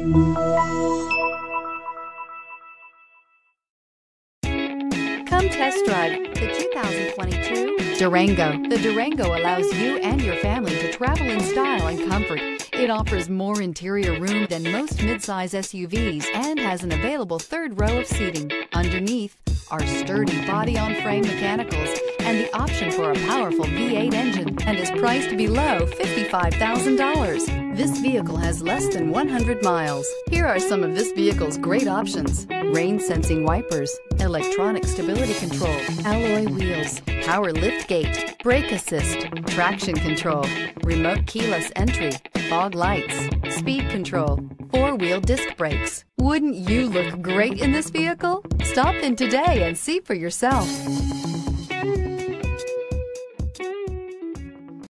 Come test drive the 2022 Durango. The Durango allows you and your family to travel in style and comfort. It offers more interior room than most midsize SUVs and has an available third row of seating. Underneath are sturdy body-on-frame mechanicals and the option for a powerful V8 engine, and is priced below $55,000. This vehicle has less than 100 miles. Here are some of this vehicle's great options: rain-sensing wipers, electronic stability control, alloy wheels, power lift gate, brake assist, traction control, remote keyless entry, fog lights, speed control, four-wheel disc brakes. Wouldn't you look great in this vehicle? Stop in today and see for yourself.